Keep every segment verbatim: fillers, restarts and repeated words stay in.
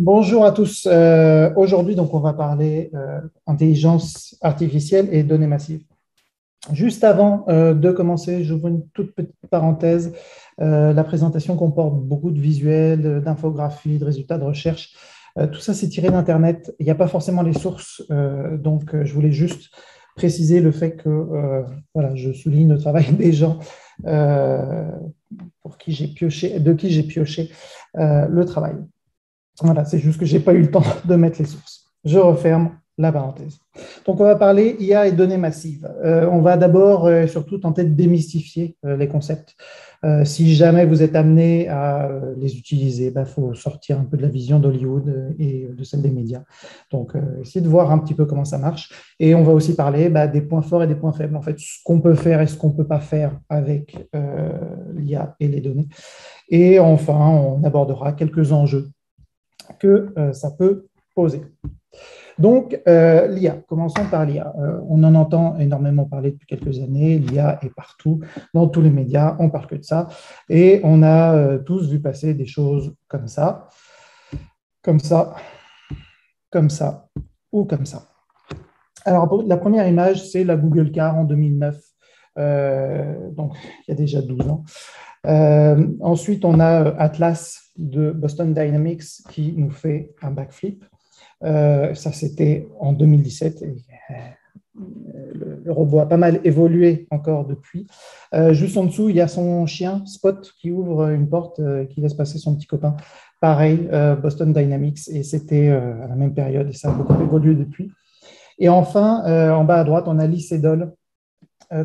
Bonjour à tous. Euh, Aujourd'hui, donc, on va parler euh, intelligence artificielle et données massives. Juste avant euh, de commencer, j'ouvre une toute petite parenthèse. Euh, la présentation comporte beaucoup de visuels, d'infographies, de résultats de recherche. Euh, tout ça, c'est tiré d'Internet. Il n'y a pas forcément les sources. Euh, donc, euh, je voulais juste préciser le fait que euh, voilà, je souligne le travail des gens euh, pour qui j'ai pioché, de qui j'ai pioché euh, le travail. Voilà, c'est juste que je n'ai pas eu le temps de mettre les sources. Je referme la parenthèse. Donc, on va parler I A et données massives. Euh, on va d'abord et euh, surtout tenter de démystifier euh, les concepts. Euh, si jamais vous êtes amené à euh, les utiliser, il bah, faut sortir un peu de la vision d'Hollywood et de celle des médias. Donc, euh, essayez de voir un petit peu comment ça marche. Et on va aussi parler bah, des points forts et des points faibles. En fait, ce qu'on peut faire et ce qu'on ne peut pas faire avec euh, l'I A et les données. Et enfin, on abordera quelques enjeux que euh, ça peut poser. Donc, euh, l'I A, commençons par l'I A. Euh, on en entend énormément parler depuis quelques années, l'I A est partout, dans tous les médias, on ne parle que de ça, et on a euh, tous vu passer des choses comme ça, comme ça, comme ça, ou comme ça. Alors, la première image, c'est la Google Car en deux mille neuf, euh, donc il y a déjà douze ans. Euh, ensuite, on a Atlas de Boston Dynamics qui nous fait un backflip. Euh, ça, c'était en deux mille dix-sept. Et, euh, le, le robot a pas mal évolué encore depuis. Euh, juste en dessous, il y a son chien, Spot, qui ouvre une porte, euh, qui laisse passer son petit copain. Pareil, euh, Boston Dynamics, et c'était euh, à la même période, et ça a beaucoup évolué depuis. Et enfin, euh, en bas à droite, on a Lee Sedol,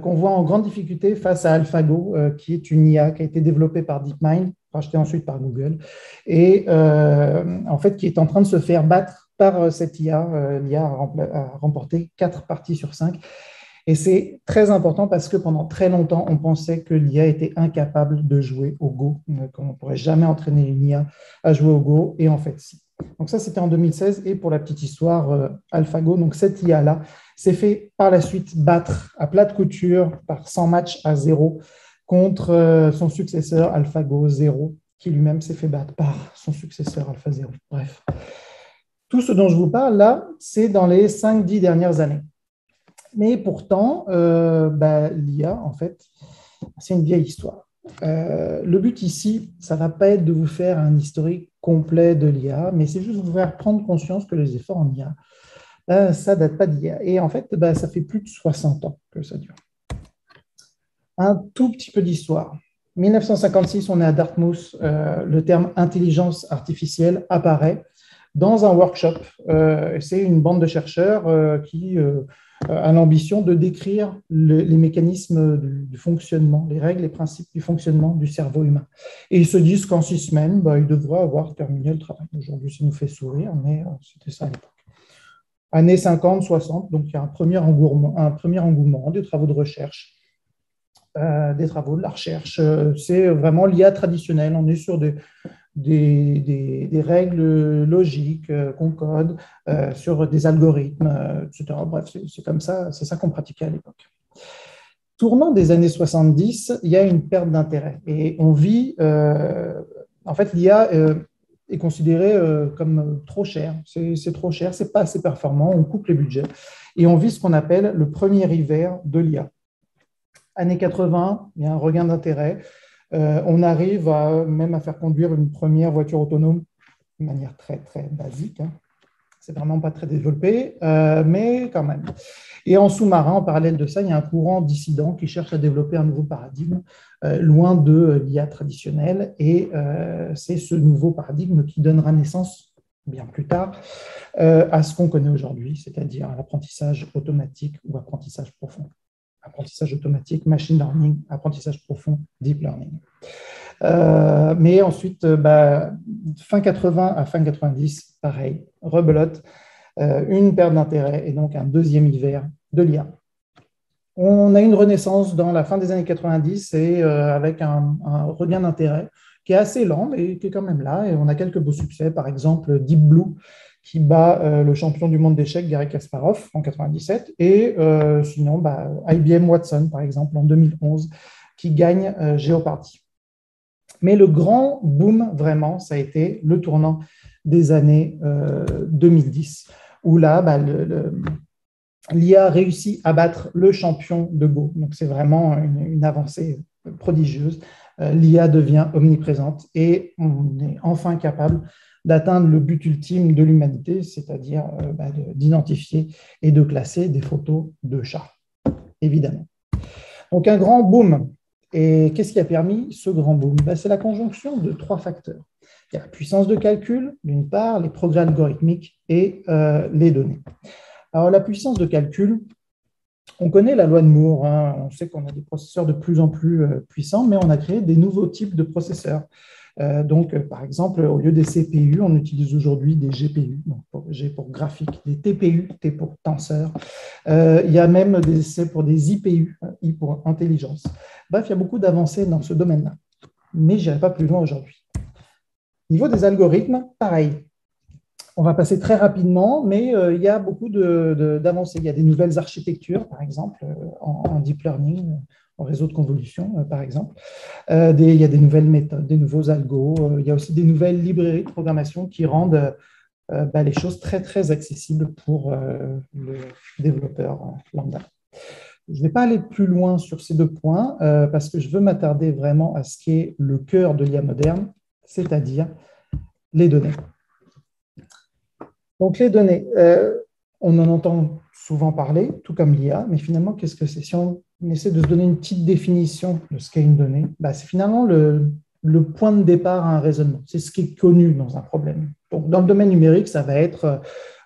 qu'on voit en grande difficulté face à AlphaGo, qui est une I A qui a été développée par DeepMind, rachetée ensuite par Google, et euh, en fait qui est en train de se faire battre par cette I A. L'I A a remporté quatre parties sur cinq. Et c'est très important parce que pendant très longtemps, on pensait que l'I A était incapable de jouer au Go, qu'on ne pourrait jamais entraîner une I A à jouer au Go, et en fait, si. Donc ça, c'était en deux mille seize, et pour la petite histoire, AlphaGo, donc cette I A-là, s'est fait par la suite battre à plat de couture par cent matchs à zéro contre son successeur AlphaGo Zero, qui lui-même s'est fait battre par son successeur AlphaZero. Bref, tout ce dont je vous parle, là, c'est dans les cinq dix dernières années. Mais pourtant, euh, bah, l'I A, en fait, c'est une vieille histoire. Euh, le but ici, ça ne va pas être de vous faire un historique complet de l'I A, mais c'est juste de vous faire prendre conscience que les efforts en I A, ben, ça ne date pas d'hier. Et en fait, ben, ça fait plus de soixante ans que ça dure. Un tout petit peu d'histoire. mille neuf cent cinquante-six, on est à Dartmouth. Euh, le terme intelligence artificielle apparaît dans un workshop. Euh, c'est une bande de chercheurs euh, qui euh, a l'ambition de décrire le, les mécanismes du, du fonctionnement, les règles, les principes du fonctionnement du cerveau humain. Et ils se disent qu'en six semaines, bah, ils devraient avoir terminé le travail. Aujourd'hui, ça nous fait sourire, mais euh, c'était ça à l'époque. Années cinquante soixante, donc il y a un premier engouement, un premier engouement des travaux de recherche, euh, des travaux de la recherche. Euh, c'est vraiment l'I A traditionnelle, on est sur des... Des, des, des règles logiques euh, qu'on code, euh, sur des algorithmes, euh, et cetera. Bref, c'est comme ça, c'est ça qu'on pratiquait à l'époque. Tournant des années soixante-dix, il y a une perte d'intérêt. Et on vit, euh, en fait, l'I A euh, est considérée euh, comme trop chère. C'est trop cher, c'est pas assez performant, on coupe les budgets. Et on vit ce qu'on appelle le premier hiver de l'I A. Années quatre-vingt, il y a un regain d'intérêt. Euh, on arrive à, même à faire conduire une première voiture autonome de manière très, très basique. Hein. C'est vraiment pas très développé, euh, mais quand même. Et en sous-marin, en parallèle de ça, il y a un courant dissident qui cherche à développer un nouveau paradigme, euh, loin de l'I A traditionnelle. Et euh, c'est ce nouveau paradigme qui donnera naissance, bien plus tard, euh, à ce qu'on connaît aujourd'hui, c'est-à-dire à l'apprentissage automatique ou apprentissage profond. Apprentissage automatique, machine learning, apprentissage profond, deep learning. Euh, mais ensuite, bah, fin quatre-vingts à fin quatre-vingt-dix, pareil, rebelote, euh, une perte d'intérêt et donc un deuxième hiver de l'I A. On a une renaissance dans la fin des années quatre-vingt-dix et euh, avec un, un regain d'intérêt qui est assez lent, mais qui est quand même là. Et on a quelques beaux succès, par exemple Deep Blue, qui bat euh, le champion du monde d'échecs, Garry Kasparov, en quatre-vingt-dix-sept, et euh, sinon, bah, I B M Watson, par exemple, en deux mille onze, qui gagne euh, Jeopardy. Mais le grand boom, vraiment, ça a été le tournant des années euh, deux mille dix, où là, bah, le, le, l'I A réussit à battre le champion de Go. Donc, c'est vraiment une, une avancée prodigieuse. L'I A devient omniprésente et on est enfin capable d'atteindre le but ultime de l'humanité, c'est-à-dire euh, bah, d'identifier et de classer des photos de chats, évidemment. Donc, un grand boom. Et qu'est-ce qui a permis ce grand boom? Ben, c'est la conjonction de trois facteurs. Il y a la puissance de calcul, d'une part, les progrès algorithmiques et euh, les données. Alors, la puissance de calcul, on connaît la loi de Moore, hein, on sait qu'on a des processeurs de plus en plus euh, puissants, mais on a créé des nouveaux types de processeurs. Euh, donc, euh, par exemple, au lieu des C P U, on utilise aujourd'hui des G P U, donc pour, G pour graphique, des T P U, T pour tenseur. Euh, il y a même des essais pour des I P U, hein, I pour intelligence. Bref, il y a beaucoup d'avancées dans ce domaine-là, mais je n'irai pas plus loin aujourd'hui. Niveau des algorithmes, pareil. On va passer très rapidement, mais euh, il y a beaucoup d'avancées. Il y a des nouvelles architectures, par exemple, euh, en, en deep learning, en réseau de convolution, euh, par exemple. Euh, des, il y a des nouvelles méthodes, des nouveaux algos. Euh, il y a aussi des nouvelles librairies de programmation qui rendent euh, bah, les choses très, très accessibles pour euh, le développeur euh, lambda. Je ne vais pas aller plus loin sur ces deux points euh, parce que je veux m'attarder vraiment à ce qui est le cœur de l'I A moderne, c'est-à-dire les données. Donc, les données, euh, on en entend souvent parler, tout comme l'I A, mais finalement, qu'est-ce que c'est? Si on essaie de se donner une petite définition de ce qu'est une donnée, bah, c'est finalement le, le point de départ à un raisonnement. C'est ce qui est connu dans un problème. Donc, dans le domaine numérique, ça va être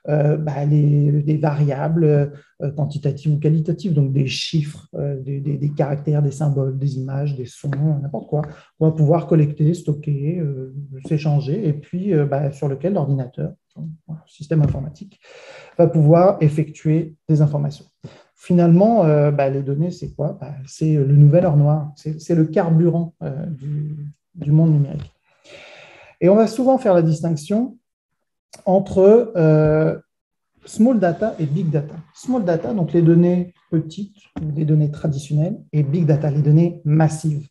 euh, bah, les, les variables euh, quantitatives ou qualitatives, donc des chiffres, euh, des, des, des caractères, des symboles, des images, des sons, n'importe quoi. On va pouvoir collecter, stocker, euh, s'échanger, et puis euh, bah, sur lequel l'ordinateur, système informatique, va pouvoir effectuer des informations. Finalement, euh, bah, les données, c'est quoi? Bah, c'est le nouvel or noir, c'est le carburant euh, du, du monde numérique. Et on va souvent faire la distinction entre euh, small data et big data. Small data, donc les données petites, les données traditionnelles, et big data, les données massives.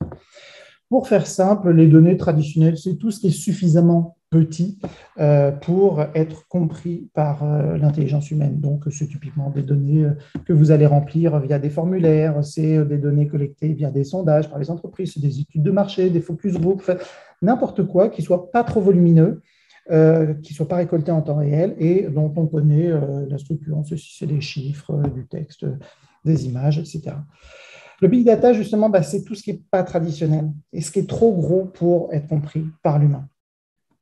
Pour faire simple, les données traditionnelles, c'est tout ce qui est suffisamment petit euh, pour être compris par euh, l'intelligence humaine. Donc, c'est typiquement des données que vous allez remplir via des formulaires, c'est des données collectées via des sondages par les entreprises, c'est des études de marché, des focus group, n'importe quoi qui ne soit pas trop volumineux, euh, qui ne soit pas récolté en temps réel et dont on connaît euh, la structure, ceci c'est des chiffres, euh, du texte, euh, des images, et cetera. Le big data, justement, bah, c'est tout ce qui n'est pas traditionnel et ce qui est trop gros pour être compris par l'humain.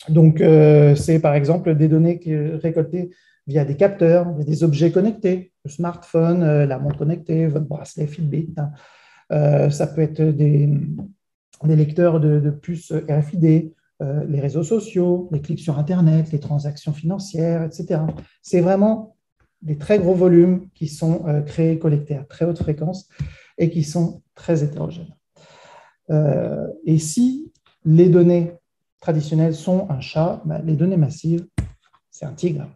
Donc, euh, c'est par exemple des données récoltées via des capteurs, via des objets connectés, le smartphone, euh, la montre connectée, votre bracelet Fitbit. Hein. Euh, ça peut être des, des lecteurs de, de puces R F I D, euh, les réseaux sociaux, les clics sur Internet, les transactions financières, et cetera. C'est vraiment des très gros volumes qui sont euh, créés et collectés à très haute fréquence et qui sont très hétérogènes. Euh, et si les données traditionnelles sont un chat, ben les données massives, c'est un tigre.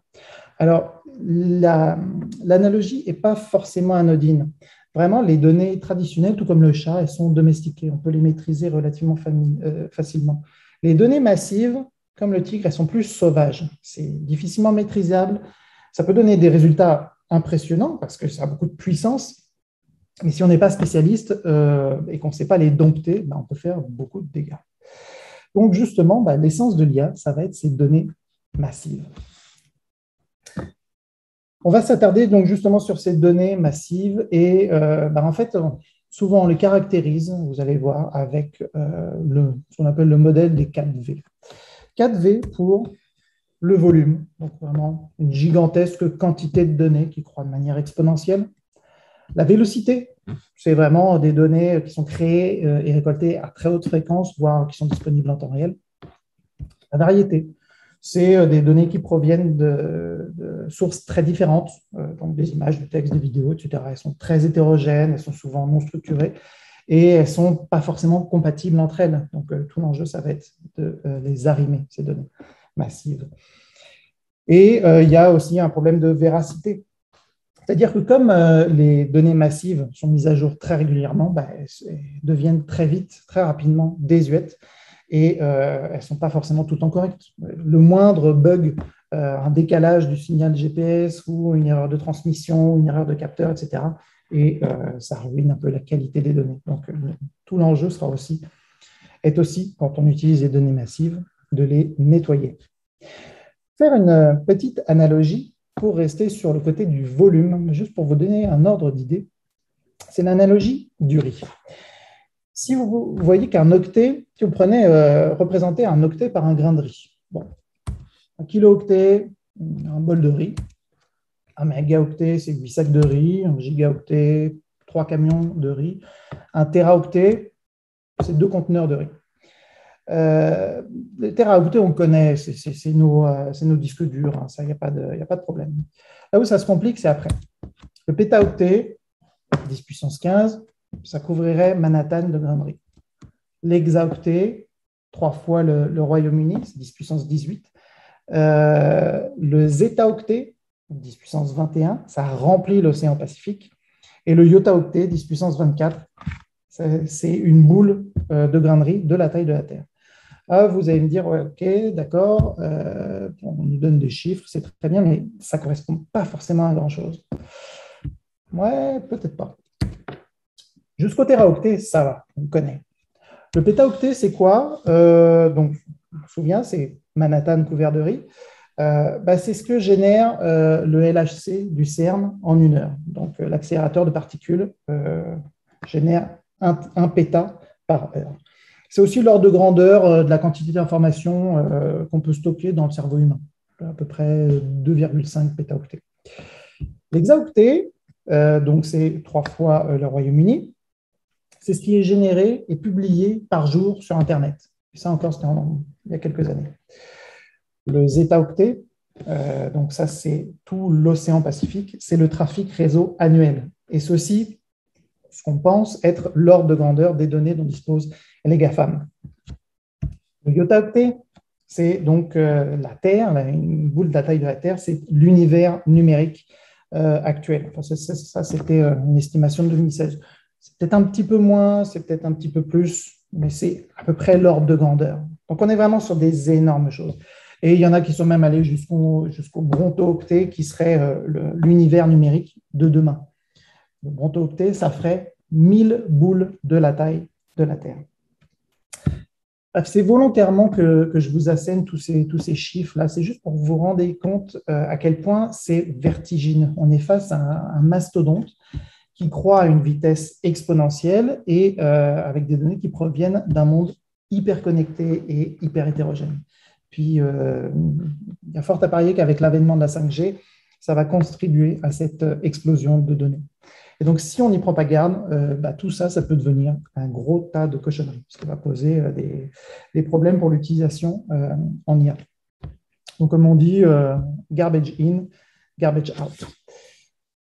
Alors, la, l'analogie n'est pas forcément anodine. Vraiment, les données traditionnelles, tout comme le chat, elles sont domestiquées, on peut les maîtriser relativement euh, facilement. Les données massives, comme le tigre, elles sont plus sauvages. C'est difficilement maîtrisable. Ça peut donner des résultats impressionnants parce que ça a beaucoup de puissance. Mais si on n'est pas spécialiste euh, et qu'on ne sait pas les dompter, ben on peut faire beaucoup de dégâts. Donc, justement, ben, l'essence de l'I A, ça va être ces données massives. On va s'attarder donc justement sur ces données massives et euh, ben, en fait, souvent on les caractérise, vous allez voir, avec euh, le, ce qu'on appelle le modèle des quatre V. quatre V pour le volume, donc vraiment une gigantesque quantité de données qui croît de manière exponentielle. La vélocité, c'est vraiment des données qui sont créées et récoltées à très haute fréquence, voire qui sont disponibles en temps réel. La variété, c'est des données qui proviennent de, de sources très différentes, donc des images, du texte, des vidéos, et cetera. Elles sont très hétérogènes, elles sont souvent non structurées et elles ne sont pas forcément compatibles entre elles. Donc, tout l'enjeu, ça va être de les arrimer, ces données massives. Et euh, il y a aussi un problème de véracité. C'est-à-dire que comme les données massives sont mises à jour très régulièrement, bah, elles deviennent très vite, très rapidement désuètes et euh, elles ne sont pas forcément tout le temps correctes. Le moindre bug, euh, un décalage du signal G P S ou une erreur de transmission, une erreur de capteur, et cetera. Et euh, ça ruine un peu la qualité des données. Donc, euh, tout l'enjeu sera aussi, est aussi, quand on utilise les données massives, de les nettoyer. Faire une petite analogie pour rester sur le côté du volume, juste pour vous donner un ordre d'idée, c'est l'analogie du riz. Si vous voyez qu'un octet, si vous prenez, euh, représentez un octet par un grain de riz, bon, un kilo-octet, un bol de riz, un méga-octet, c'est huit sacs de riz, un giga-octet, trois camions de riz, un téra-octet, c'est deux conteneurs de riz. Euh, les téraoctets, on connaît, c'est nos, euh, nos disques durs, hein, ça, il n'y a pas de, y a pas de problème. Là où ça se complique, c'est après. Le pétaoctet, dix puissance quinze, ça couvrirait Manhattan de grainerie. L'hexaoctet, trois fois le, le Royaume-Uni, c'est dix puissance dix-huit. Euh, le zétaoctet, dix puissance vingt et un, ça remplit l'océan Pacifique. Et le yotaoctet, dix puissance vingt-quatre, c'est une boule euh, de grainerie de la taille de la Terre. Ah, vous allez me dire, ouais, ok, d'accord, euh, on nous donne des chiffres, c'est très bien, mais ça ne correspond pas forcément à grand-chose. Ouais, peut-être pas. Jusqu'au téraoctet, ça va, on connaît. Le pétaoctet, c'est quoi? euh, Donc, je me souviens, c'est Manhattan couvert de riz. Euh, bah, c'est ce que génère euh, le L H C du CERN en une heure. Donc, euh, l'accélérateur de particules euh, génère un, un péta par heure. C'est aussi l'ordre de grandeur de la quantité d'informations euh, qu'on peut stocker dans le cerveau humain, à peu près deux virgule cinq pétaoctets. L'hexaoctet, euh, donc c'est trois fois euh, le Royaume-Uni, c'est ce qui est généré et publié par jour sur Internet. Et ça encore, c'était il y a quelques années. Le zétaoctet, euh, donc ça c'est tout l'océan Pacifique, c'est le trafic réseau annuel. Et ceci, ce qu'on pense être l'ordre de grandeur des données dont disposent les GAFAM. Le yotaoctet, c'est donc euh, la Terre, une boule de la taille de la Terre, c'est l'univers numérique euh, actuel. Enfin, ça, ça, ça c'était euh, une estimation de deux mille seize. C'est peut-être un petit peu moins, c'est peut-être un petit peu plus, mais c'est à peu près l'ordre de grandeur. Donc on est vraiment sur des énormes choses. Et il y en a qui sont même allés jusqu'au jusqu'au brontooctet, qui serait euh, l'univers numérique de demain. Le brontooctet, ça ferait mille boules de la taille de la Terre. C'est volontairement que, que je vous assène tous ces, tous ces chiffres-là. C'est juste pour que vous vous rendez compte euh, à quel point c'est vertigineux. On est face à un, un mastodonte qui croît à une vitesse exponentielle et euh, avec des données qui proviennent d'un monde hyper connecté et hyper hétérogène. Puis, euh, il y a fort à parier qu'avec l'avènement de la cinq G, ça va contribuer à cette explosion de données. Et donc, si on n'y prend pas garde, euh, bah, tout ça, ça peut devenir un gros tas de cochonneries, ce qui va poser euh, des, des problèmes pour l'utilisation euh, en I A. Donc, comme on dit, euh, garbage in, garbage out.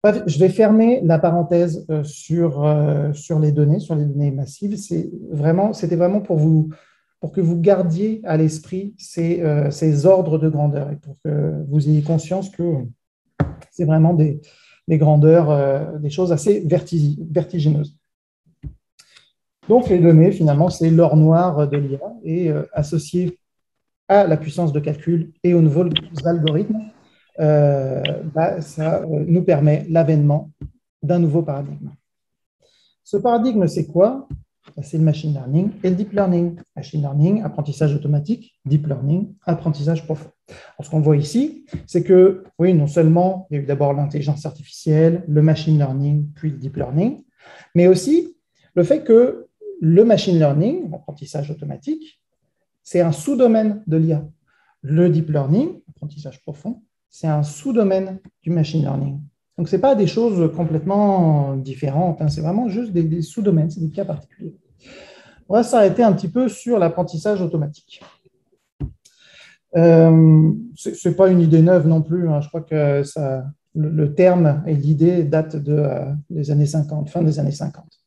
Bref, je vais fermer la parenthèse euh, sur, euh, sur les données, sur les données massives. C'était vraiment, vraiment pour, vous, pour que vous gardiez à l'esprit ces, euh, ces ordres de grandeur et pour que vous ayez conscience que euh, c'est vraiment des... des grandeurs, euh, des choses assez vertigineuses. Donc, les données, finalement, c'est l'or noir de l'I A et euh, associé à la puissance de calcul et aux nouveaux algorithmes, euh, bah, ça euh, nous permet l'avènement d'un nouveau paradigme. Ce paradigme, c'est quoi? C'est le machine learning et le deep learning. Machine learning, apprentissage automatique, deep learning, apprentissage profond. Alors, ce qu'on voit ici, c'est que, oui, non seulement il y a eu d'abord l'intelligence artificielle, le machine learning, puis le deep learning, mais aussi le fait que le machine learning, l'apprentissage automatique, c'est un sous-domaine de l'I A. Le deep learning, apprentissage profond, c'est un sous-domaine du machine learning. Donc, ce n'est pas des choses complètement différentes, hein, c'est vraiment juste des, des sous-domaines, c'est des cas particuliers. On va s'arrêter un petit peu sur l'apprentissage automatique. Euh, ce n'est pas une idée neuve non plus, hein. Je crois que ça, le, le terme et l'idée datent de, euh, des années cinquante, fin des années cinquante.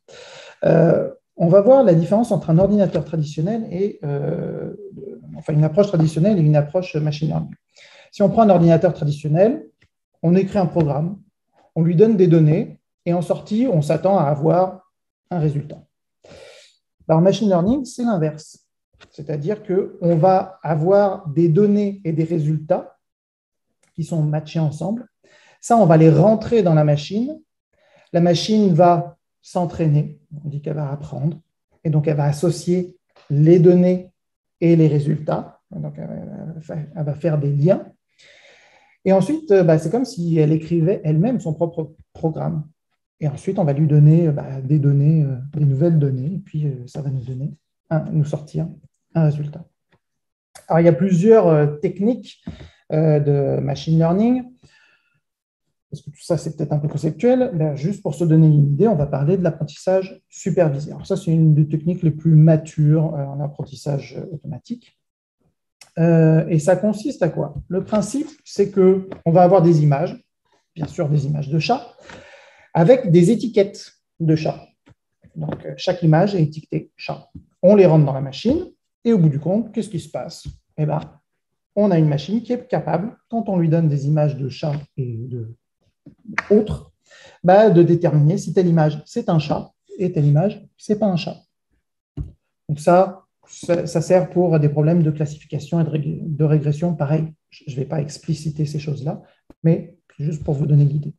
Euh, on va voir la différence entre un ordinateur traditionnel et euh, enfin une approche traditionnelle et une approche machine learning. Si on prend un ordinateur traditionnel, on écrit un programme, on lui donne des données et en sortie, on s'attend à avoir un résultat. Alors, machine learning, c'est l'inverse. C'est-à-dire qu'on va avoir des données et des résultats qui sont matchés ensemble. Ça, on va les rentrer dans la machine. La machine va s'entraîner. On dit qu'elle va apprendre. Et donc, elle va associer les données et les résultats. Donc, elle va faire des liens. Et ensuite, bah, c'est comme si elle écrivait elle-même son propre programme. Et ensuite, on va lui donner bah, des données, euh, des nouvelles données. Et puis, euh, ça va nous donner, un, nous sortir un résultat. Alors, il y a plusieurs euh, techniques euh, de machine learning. Parce que tout ça, c'est peut-être un peu conceptuel. Là, juste pour se donner une idée, on va parler de l'apprentissage supervisé. Alors, ça, c'est une des techniques les plus matures euh, en apprentissage automatique. Euh, et ça consiste à quoi? Le principe, c'est qu'on va avoir des images, bien sûr des images de chats, avec des étiquettes de chats. Donc, chaque image est étiquetée chat. On les rentre dans la machine, et au bout du compte, qu'est-ce qui se passe? Eh bien, on a une machine qui est capable, quand on lui donne des images de chats et de autres, bah, de déterminer si telle image, c'est un chat, et telle image, c'est pas un chat. Donc, ça... ça sert pour des problèmes de classification et de régression. Pareil, je ne vais pas expliciter ces choses-là, mais juste pour vous donner l'idée.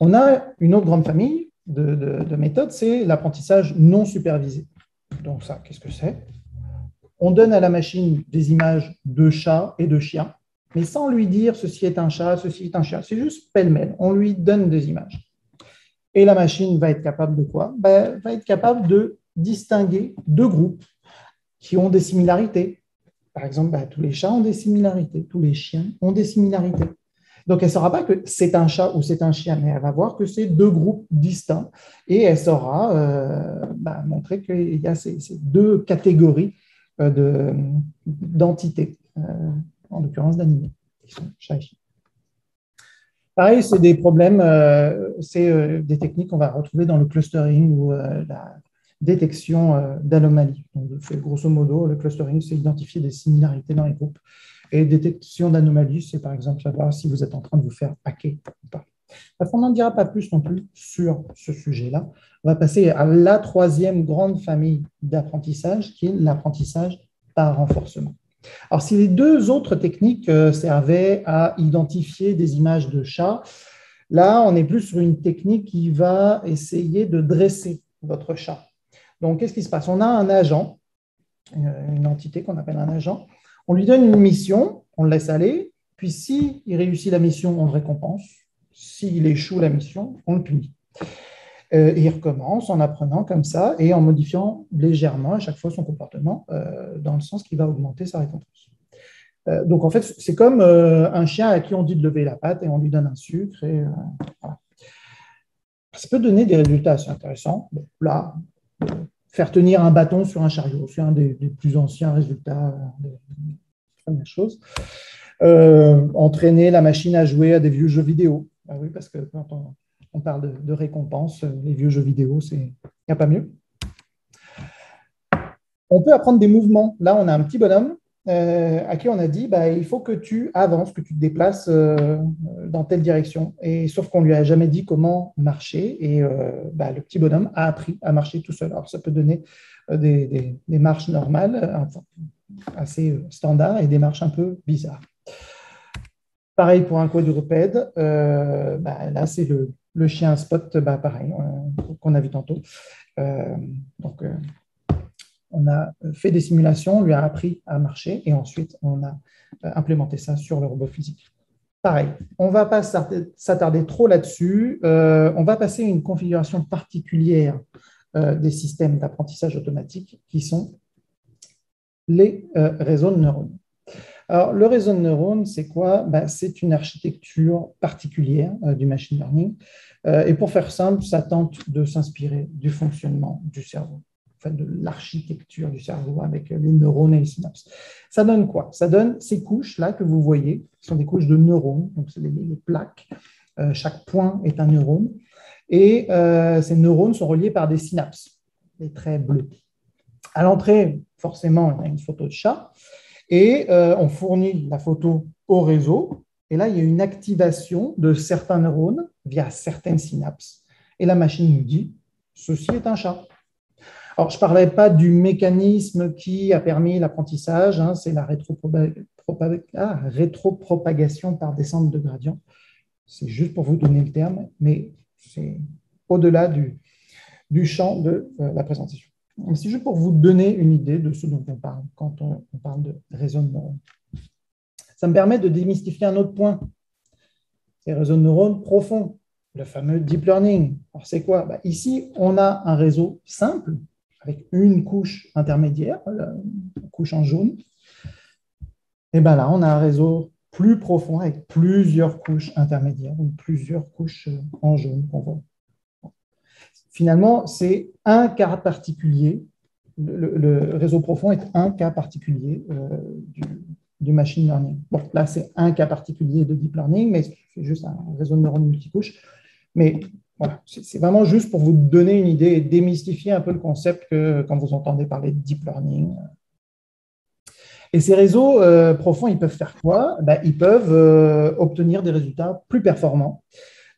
On a une autre grande famille de, de, de méthodes, c'est l'apprentissage non supervisé. Donc ça, qu'est-ce que c'est? On donne à la machine des images de chats et de chiens, mais sans lui dire ceci est un chat, ceci est un chien. C'est juste pêle-mêle, on lui donne des images. Et la machine va être capable de quoi? Ben, va être capable de distinguer deux groupes qui ont des similarités. Par exemple, bah, tous les chats ont des similarités, tous les chiens ont des similarités. Donc, elle ne saura pas que c'est un chat ou c'est un chien, mais elle va voir que c'est deux groupes distincts et elle saura euh, bah, montrer qu'il y a ces, ces deux catégories euh, de, d'entités, euh, en l'occurrence d'animaux, qui sont chats et chiens. Pareil, c'est des problèmes, euh, c'est euh, des techniques qu'on va retrouver dans le clustering ou euh, la détection d'anomalies. Grosso modo, le clustering, c'est identifier des similarités dans les groupes. Et détection d'anomalies, c'est par exemple savoir si vous êtes en train de vous faire hacker ou pas. Bref, on n'en dira pas plus non plus sur ce sujet-là. On va passer à la troisième grande famille d'apprentissage, qui est l'apprentissage par renforcement. Alors, si les deux autres techniques servaient à identifier des images de chats, là, on est plus sur une technique qui va essayer de dresser votre chat. Donc, qu'est-ce qui se passe? On a un agent, une entité qu'on appelle un agent. On lui donne une mission, on le laisse aller. Puis, s'il réussit la mission, on le récompense. S'il échoue la mission, on le punit. Euh, et il recommence en apprenant comme ça et en modifiant légèrement à chaque fois son comportement euh, dans le sens qui va augmenter sa récompense. Euh, donc, en fait, c'est comme euh, un chien à qui on dit de lever la patte et on lui donne un sucre. Et, euh, voilà. Ça peut donner des résultats assez intéressants. Donc, là, faire tenir un bâton sur un chariot, c'est un des, des plus anciens résultats, première chose. Euh, entraîner la machine à jouer à des vieux jeux vidéo. Ben oui, parce que quand on, on parle de, de récompense, les vieux jeux vidéo, il n'y a pas mieux. On peut apprendre des mouvements. Là, on a un petit bonhomme euh, à qui on a dit bah, il faut que tu avances, que tu te déplaces euh, dans telle direction. Et, sauf qu'on ne lui a jamais dit comment marcher. Et euh, bah, le petit bonhomme a appris à marcher tout seul. Alors, ça peut donner des, des, des marches normales, assez standards, et des marches un peu bizarres. Pareil pour un quadrupède. Euh, bah, là, c'est le, le chien Spot, bah, pareil, euh, qu'on a vu tantôt. Euh, donc, euh, on a fait des simulations, on lui a appris à marcher, et ensuite, on a implémenté ça sur le robot physique. Pareil, on ne va pas s'attarder trop là-dessus. Euh, on va passer à une configuration particulière euh, des systèmes d'apprentissage automatique qui sont les euh, réseaux de neurones. Alors, le réseau de neurones, c'est quoi? Ben, c'est une architecture particulière euh, du machine learning. Euh, et pour faire simple, ça tente de s'inspirer du fonctionnement du cerveau. De l'architecture du cerveau avec les neurones et les synapses. Ça donne quoi? Ça donne ces couches-là que vous voyez, qui sont des couches de neurones, donc c'est des, des plaques. Euh, chaque point est un neurone. Et euh, ces neurones sont reliés par des synapses, des traits bleus. À l'entrée, forcément, on a une photo de chat. Et euh, on fournit la photo au réseau. Et là, il y a une activation de certains neurones via certaines synapses. Et la machine nous dit, ceci est un chat. Alors, je ne parlais pas du mécanisme qui a permis l'apprentissage, hein, c'est la rétropropagation par descente de gradient. C'est juste pour vous donner le terme, mais c'est au-delà du, du champ de euh, la présentation. C'est juste pour vous donner une idée de ce dont on parle quand on, on parle de réseau de neurones. Ça me permet de démystifier un autre point. Ces réseaux de neurones profonds, le fameux deep learning. Alors, c'est quoi? Bah, ici, on a un réseau simple avec une couche intermédiaire, la couche en jaune. Et bien là, on a un réseau plus profond avec plusieurs couches intermédiaires ou plusieurs couches en jaune qu'on voit. Finalement, c'est un cas particulier. Le, le réseau profond est un cas particulier euh, du, du machine learning. Bon, là, c'est un cas particulier de deep learning, mais c'est juste un réseau de neurones multicouches. Mais voilà, c'est vraiment juste pour vous donner une idée et démystifier un peu le concept que, quand vous entendez parler de deep learning. Et ces réseaux euh, profonds, ils peuvent faire quoi? Ben, ils peuvent euh, obtenir des résultats plus performants,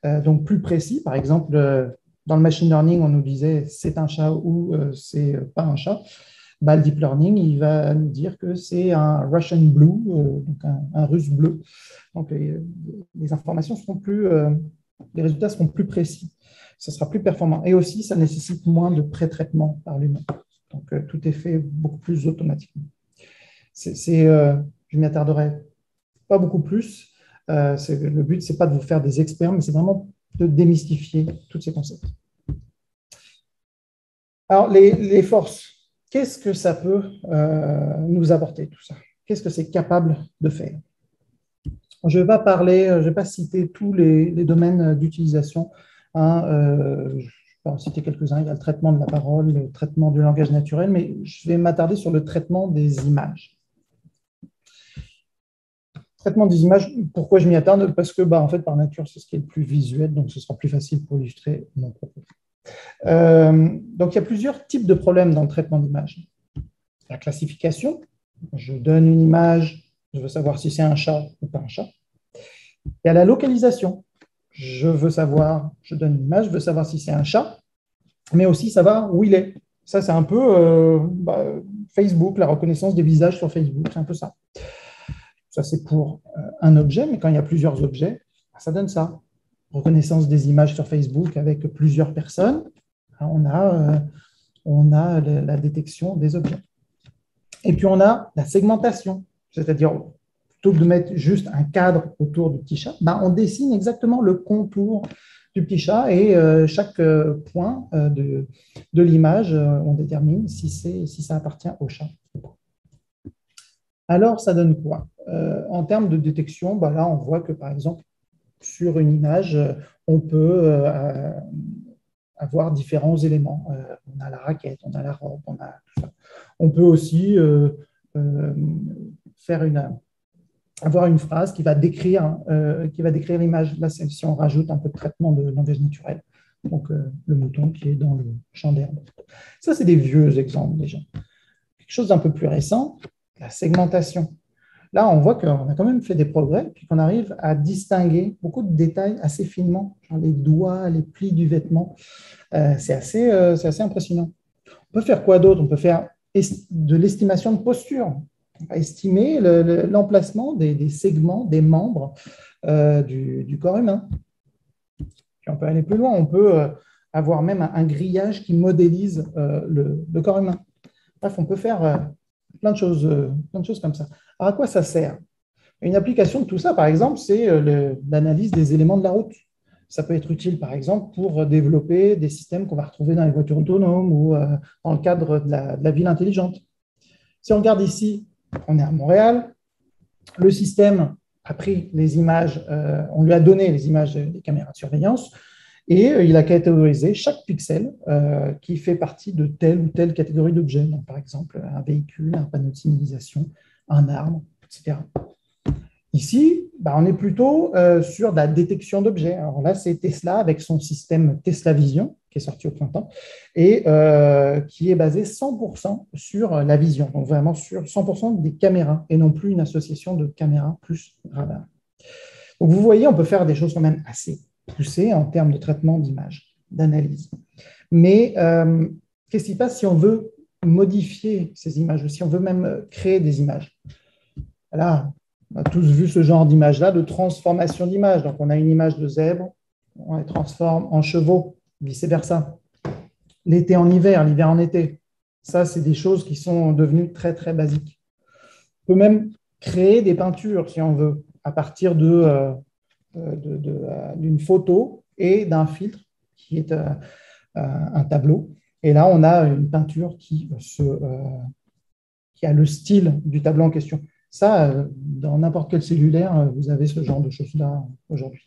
euh, donc plus précis. Par exemple, euh, dans le machine learning, on nous disait c'est un chat ou euh, c'est pas un chat. Bah, le deep learning, il va nous dire que c'est un Russian blue, euh, donc un, un russe bleu. Donc euh, les informations seront plus, euh, les résultats seront plus précis. Ça sera plus performant. Et aussi, ça nécessite moins de pré-traitement par l'humain. Donc euh, tout est fait beaucoup plus automatiquement. C'est, euh, je m'y attarderai pas beaucoup plus. Euh, le but, c'est pas de vous faire des experts, mais c'est vraiment de démystifier tous ces concepts. Alors, les, les forces, qu'est-ce que ça peut euh, nous apporter, tout ça? Qu'est-ce que c'est capable de faire? Je ne vais pas parler, je ne vais pas citer tous les, les domaines d'utilisation. Hein, euh, je vais en citer quelques-uns. Il y a le traitement de la parole, le traitement du langage naturel, mais je vais m'attarder sur le traitement des images. Traitement des images, pourquoi je m'y attarde? Parce que, bah, en fait, par nature, c'est ce qui est le plus visuel, donc ce sera plus facile pour illustrer mon propos. Euh, donc, il y a plusieurs types de problèmes dans le traitement d'images. La classification, je donne une image, je veux savoir si c'est un chat ou pas un chat. Il y a la localisation, je veux savoir, je donne une image, je veux savoir si c'est un chat, mais aussi savoir où il est. Ça, c'est un peu euh, bah, Facebook, la reconnaissance des visages sur Facebook, c'est un peu ça. Ça, c'est pour un objet, mais quand il y a plusieurs objets, ça donne ça. Reconnaissance des images sur Facebook avec plusieurs personnes, on a, on a la détection des objets. Et puis, on a la segmentation, c'est-à-dire, plutôt que de mettre juste un cadre autour du petit chat, ben on dessine exactement le contour du petit chat et chaque point de, de l'image, on détermine si, si ça appartient au chat. Alors, ça donne quoi? Euh, en termes de détection, ben là, on voit que, par exemple, sur une image, on peut euh, avoir différents éléments. Euh, on a la raquette, on a la robe, on a tout ça. On peut aussi euh, euh, faire une, avoir une phrase qui va décrire euh, qui va décrire l'image. Là, si on rajoute un peu de traitement de langage naturel. Donc, euh, le mouton qui est dans le champ d'herbe. Ça, c'est des vieux exemples, déjà. Quelque chose d'un peu plus récent, la segmentation. Là, on voit qu'on a quand même fait des progrès, puis qu'on arrive à distinguer beaucoup de détails assez finement, genre les doigts, les plis du vêtement. Euh, c'est assez, euh, c'est assez impressionnant. On peut faire quoi d'autre? On peut faire de l'estimation de posture. On va estimer le, le, l'emplacement des, des segments, des membres euh, du, du corps humain. Puis on peut aller plus loin. On peut euh, avoir même un, un grillage qui modélise euh, le, le corps humain. Bref, on peut faire... Euh, Plein de, choses, plein de choses comme ça. Alors, à quoi ça sert? Une application de tout ça, par exemple, c'est l'analyse des éléments de la route. Ça peut être utile, par exemple, pour développer des systèmes qu'on va retrouver dans les voitures autonomes ou dans le cadre de la, de la ville intelligente. Si on regarde ici, on est à Montréal. Le système a pris les images, euh, on lui a donné les images des caméras de surveillance et il a catégorisé chaque pixel euh, qui fait partie de telle ou telle catégorie d'objets. Par exemple, un véhicule, un panneau de signalisation, un arbre, et cetera. Ici, bah, on est plutôt euh, sur de la détection d'objets. Alors là, c'est Tesla avec son système Tesla Vision, qui est sorti au printemps, et euh, qui est basé cent pour cent sur la vision, donc vraiment sur cent pour cent des caméras, et non plus une association de caméras plus radar. Donc vous voyez, on peut faire des choses quand même assez poussé en termes de traitement d'image, d'analyse. Mais euh, qu'est-ce qui se passe si on veut modifier ces images ou si on veut même créer des images? Voilà, on a tous vu ce genre d'image-là, de transformation d'image. Donc, on a une image de zèbre, on les transforme en chevaux, vice-versa. L'été en hiver, l'hiver en été. Ça, c'est des choses qui sont devenues très, très basiques. On peut même créer des peintures, si on veut, à partir de, euh, de, de, euh, d'une photo et d'un filtre qui est euh, un tableau. Et là, on a une peinture qui, se, euh, qui a le style du tableau en question. Ça, euh, dans n'importe quel cellulaire, vous avez ce genre de choses-là aujourd'hui.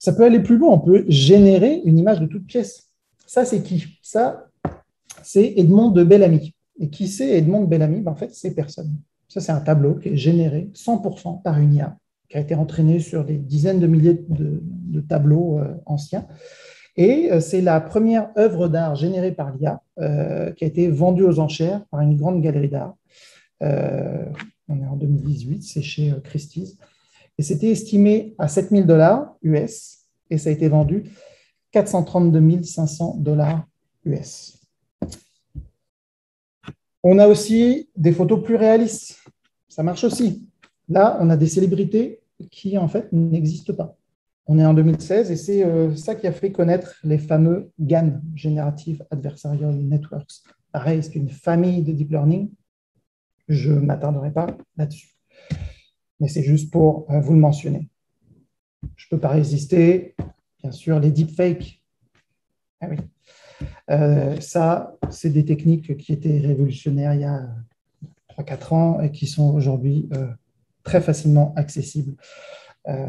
Ça peut aller plus loin. On peut générer une image de toute pièce. Ça, c'est qui? Ça, c'est Edmond de Bellamy. Et qui c'est Edmond de Bellamy? Ben, en fait, c'est personne. Ça, c'est un tableau qui est généré cent pour cent par une I A, qui a été entraîné sur des dizaines de milliers de, de tableaux euh, anciens. Et euh, c'est la première œuvre d'art générée par l'I A euh, qui a été vendue aux enchères par une grande galerie d'art. Euh, on est en deux mille dix-huit, c'est chez euh, Christie's. Et c'était estimé à sept mille dollars U S et ça a été vendu quatre cent trente-deux mille cinq cents dollars U S. On a aussi des photos plus réalistes. Ça marche aussi. Là, on a des célébrités qui, en fait, n'existent pas. On est en deux mille seize et c'est euh, ça qui a fait connaître les fameux GAN, Generative Adversarial Networks. Pareil, c'est une famille de deep learning. Je ne m'attarderai pas là-dessus. Mais c'est juste pour euh, vous le mentionner. Je ne peux pas résister. Bien sûr, les deepfakes. Ah oui. Euh, ça, c'est des techniques qui étaient révolutionnaires il y a trois à quatre ans et qui sont aujourd'hui euh, très facilement accessibles. Euh,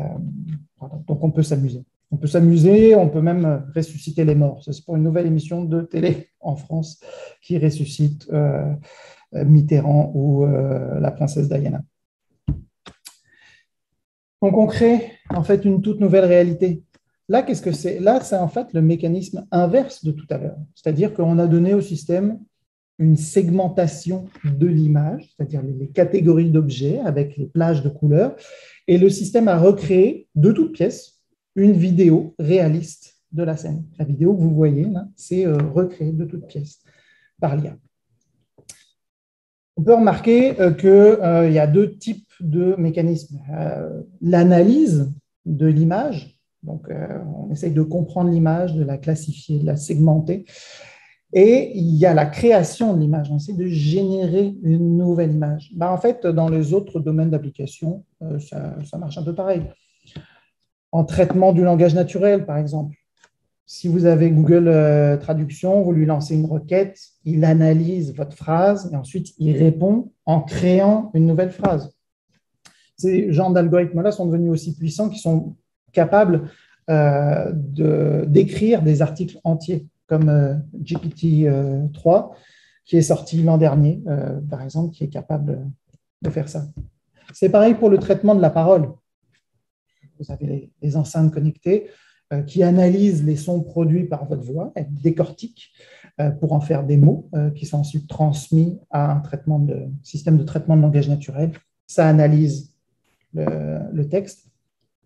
voilà. Donc, on peut s'amuser. On peut s'amuser, on peut même ressusciter les morts. C'est pour une nouvelle émission de télé en France qui ressuscite euh, Mitterrand ou euh, la princesse Diana. Donc, on crée en fait une toute nouvelle réalité. Là, qu'est-ce que c'est? Là, c'est en fait le mécanisme inverse de tout à l'heure. C'est-à-dire qu'on a donné au système une segmentation de l'image, c'est-à-dire les catégories d'objets avec les plages de couleurs, et le système a recréé de toutes pièces une vidéo réaliste de la scène. La vidéo que vous voyez là, c'est recréée de toutes pièces par l'I A. On peut remarquer qu'il euh, y a deux types de mécanismes. Euh, l'analyse de l'image. Donc, euh, on essaye de comprendre l'image, de la classifier, de la segmenter. Et il y a la création de l'image. On essaie de générer une nouvelle image. Ben, en fait, dans les autres domaines d'application, euh, ça, ça marche un peu pareil. En traitement du langage naturel, par exemple. Si vous avez Google euh, Traduction, vous lui lancez une requête, il analyse votre phrase et ensuite, il répond en créant une nouvelle phrase. Ces genres d'algorithmes-là sont devenus aussi puissants qu'ils sont capable euh, de, d'écrire des articles entiers, comme euh, G P T trois, qui est sorti l'an dernier, euh, par exemple, qui est capable de faire ça. C'est pareil pour le traitement de la parole. Vous avez les, les enceintes connectées euh, qui analysent les sons produits par votre voix, elles décortiquent euh, pour en faire des mots euh, qui sont ensuite transmis à un traitement de, système de traitement de langage naturel. Ça analyse le, le texte.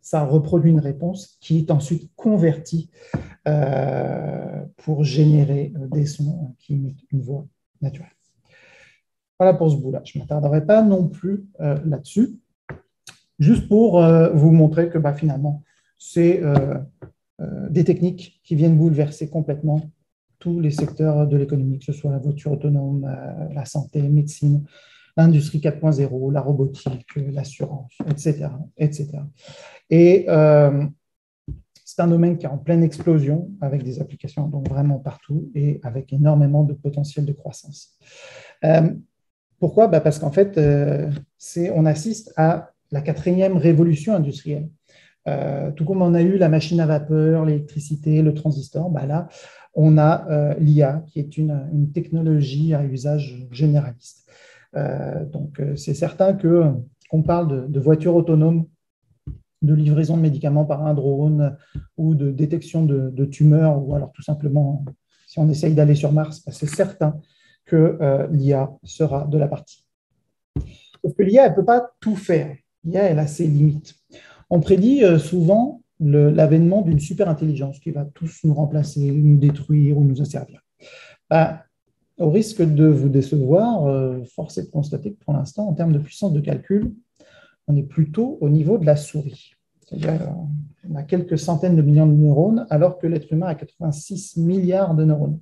Ça reproduit une réponse qui est ensuite convertie euh, pour générer des sons qui imitent une voix naturelle. Voilà pour ce bout-là. Je ne m'attarderai pas non plus euh, là-dessus, juste pour euh, vous montrer que bah, finalement, c'est euh, euh, des techniques qui viennent bouleverser complètement tous les secteurs de l'économie, que ce soit la voiture autonome, euh, la santé, la médecine, l'industrie quatre point zéro, la robotique, l'assurance, et cetera, et cetera. Et euh, c'est un domaine qui est en pleine explosion avec des applications donc vraiment partout et avec énormément de potentiel de croissance. Euh, pourquoi? Bah parce qu'en fait, euh, c'est, on assiste à la quatrième révolution industrielle. Euh, tout comme on a eu la machine à vapeur, l'électricité, le transistor, bah là, on a euh, l'I A qui est une, une technologie à usage généraliste. Euh, donc, euh, c'est certain que, qu'on parle de, de voitures autonomes, de livraison de médicaments par un drone ou de détection de, de tumeurs, ou alors tout simplement, si on essaye d'aller sur Mars, ben c'est certain que euh, l'I A sera de la partie. Sauf que l'I A, elle ne peut pas tout faire. L'I A, elle a ses limites. On prédit euh, souvent le, l'avènement d'une super intelligence qui va tous nous remplacer, nous détruire ou nous asservir. Bah, au risque de vous décevoir, euh, force est de constater que pour l'instant, en termes de puissance de calcul, on est plutôt au niveau de la souris. C'est-à-dire qu'on a quelques centaines de millions de neurones, alors que l'être humain a quatre-vingt-six milliards de neurones.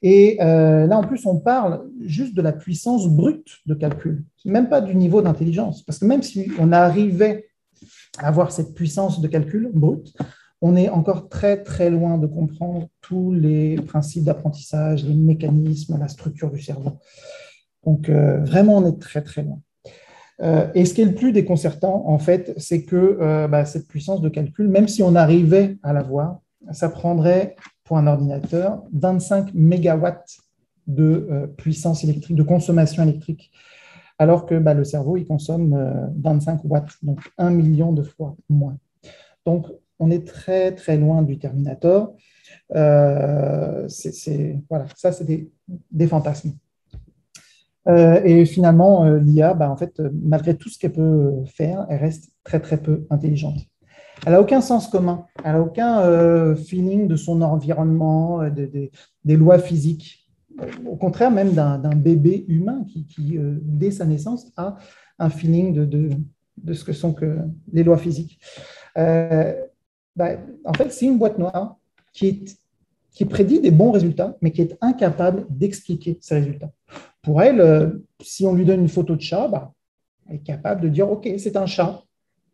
Et euh, là, en plus, on parle juste de la puissance brute de calcul, même pas du niveau d'intelligence. Parce que même si on arrivait à avoir cette puissance de calcul brute, on est encore très, très loin de comprendre tous les principes d'apprentissage, les mécanismes, la structure du cerveau. Donc, euh, vraiment, on est très, très loin. Euh, et ce qui est le plus déconcertant, en fait, c'est que euh, bah, cette puissance de calcul, même si on arrivait à l'avoir, ça prendrait, pour un ordinateur, vingt-cinq mégawatts de euh, puissance électrique, de consommation électrique, alors que bah, le cerveau, il consomme euh, vingt-cinq watts, donc un million de fois moins. Donc, on est très, très loin du Terminator. Euh, c'est, c'est, voilà, ça, c'est des, des fantasmes. Euh, et finalement, euh, l'I A, bah, en fait, malgré tout ce qu'elle peut faire, elle reste très, très peu intelligente. Elle n'a aucun sens commun, elle n'a aucun euh, feeling de son environnement, de, de, des lois physiques. Au contraire, même d'un bébé humain qui, qui euh, dès sa naissance, a un feeling de, de, de ce que sont que les lois physiques. Euh, bah, en fait, c'est une boîte noire qui, est, qui prédit des bons résultats, mais qui est incapable d'expliquer ces résultats. Pour elle, euh, si on lui donne une photo de chat, bah, elle est capable de dire « Ok, c'est un chat ».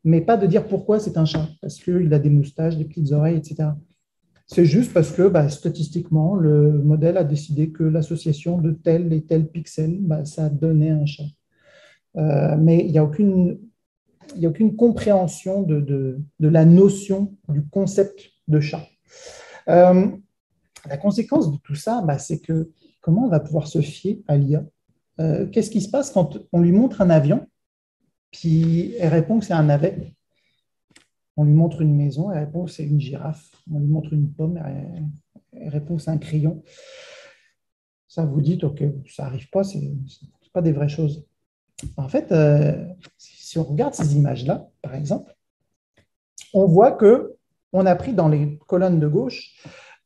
Mais pas de dire pourquoi c'est un chat, parce qu'il a des moustaches, des petites oreilles, et cetera. C'est juste parce que, bah, statistiquement, le modèle a décidé que l'association de tel et tel pixel, bah, ça donnait un chat. Euh, mais il n'y a aucune, il n'y a aucune compréhension de, de, de la notion, du concept de chat. Euh, la conséquence de tout ça, bah, c'est que comment on va pouvoir se fier à l'I A ? euh, Qu'est-ce qui se passe quand on lui montre un avion ? Puis elle répond que c'est un navet. On lui montre une maison, elle répond que c'est une girafe. On lui montre une pomme, elle répond que c'est un crayon. Ça, vous dites, OK, ça n'arrive pas, ce n'est pas des vraies choses. En fait, euh, si on regarde ces images-là, par exemple, on voit qu'on a pris dans les colonnes de gauche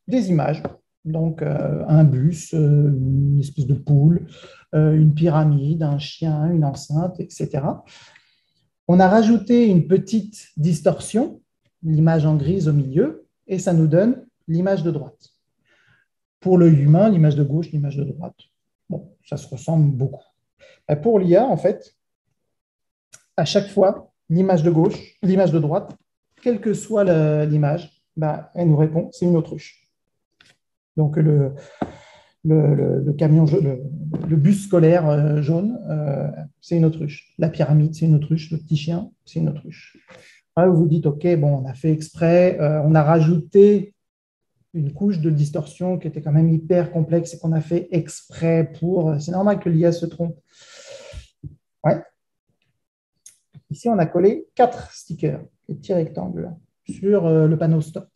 des images. Donc, euh, un bus, euh, une espèce de poule, euh, une pyramide, un chien, une enceinte, et cetera. On a rajouté une petite distorsion, l'image en grise au milieu, et ça nous donne l'image de droite. Pour l'œil humain, l'image de gauche, l'image de droite. Bon, ça se ressemble beaucoup. Pour l'I A, en fait, à chaque fois, l'image de gauche, l'image de droite, quelle que soit l'image, bah, elle nous répond, c'est une autruche. Donc, le, le, le, le, camion, le, le bus scolaire jaune, euh, c'est une autruche. La pyramide, c'est une autruche. Le petit chien, c'est une autruche. Là, vous vous dites, OK, bon, on a fait exprès, euh, on a rajouté une couche de distorsion qui était quand même hyper complexe et qu'on a fait exprès pour… C'est normal que l'I A se trompe. Ouais. Ici, on a collé quatre stickers, des petits rectangles, sur euh, le panneau stop.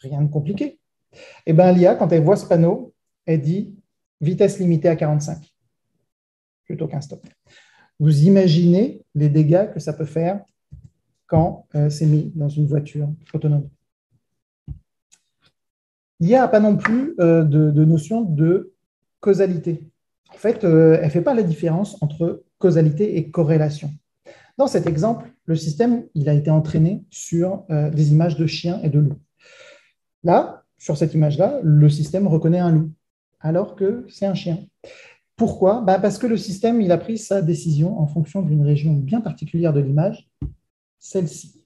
Rien de compliqué. Eh bien, l'I A, quand elle voit ce panneau, elle dit vitesse limitée à quarante-cinq, plutôt qu'un stop. Vous imaginez les dégâts que ça peut faire quand euh, c'est mis dans une voiture autonome. L'I A n'a pas non plus euh, de, de notion de causalité. En fait, euh, elle ne fait pas la différence entre causalité et corrélation. Dans cet exemple, le système il a été entraîné sur euh, des images de chiens et de loups. Là, sur cette image-là, le système reconnaît un loup, alors que c'est un chien. Pourquoi ? Ben parce que le système il a pris sa décision en fonction d'une région bien particulière de l'image, celle-ci.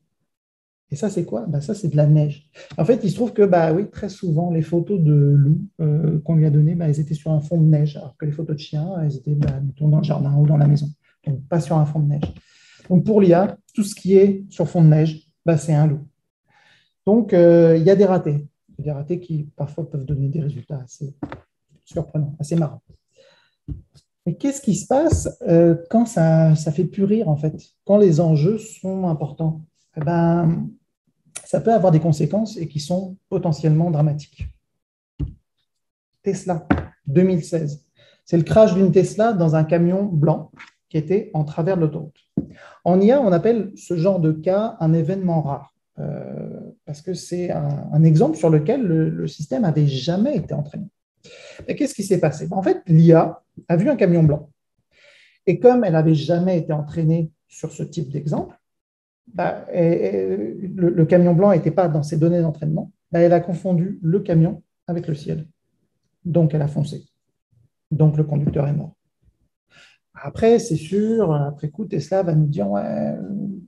Et ça, c'est quoi ? Ben ça, c'est de la neige. En fait, il se trouve que bah, oui, très souvent, les photos de loups euh, qu'on lui a données, bah, elles étaient sur un fond de neige, alors que les photos de chiens, elles étaient bah, dans le jardin ou dans la maison, donc pas sur un fond de neige. Donc pour l'I A, tout ce qui est sur fond de neige, bah, c'est un loup. Donc, euh, il y a des ratés. Des ratés qui, parfois, peuvent donner des résultats assez surprenants, assez marrants. Mais qu'est-ce qui se passe euh, quand ça, ça fait plus rire, en fait, quand les enjeux sont importants? Eh ben, ça peut avoir des conséquences et qui sont potentiellement dramatiques. Tesla, deux mille seize. C'est le crash d'une Tesla dans un camion blanc qui était en travers de l'autoroute. En I A, on appelle ce genre de cas un événement rare. Euh, parce que c'est un, un exemple sur lequel le, le système n'avait jamais été entraîné. Mais qu'est-ce qui s'est passé? En fait, l'I A a vu un camion blanc. Et comme elle n'avait jamais été entraînée sur ce type d'exemple, bah, le, le camion blanc n'était pas dans ses données d'entraînement, bah, elle a confondu le camion avec le ciel. Donc, elle a foncé. Donc, le conducteur est mort. Après, c'est sûr, après coup, Tesla va nous dire ouais,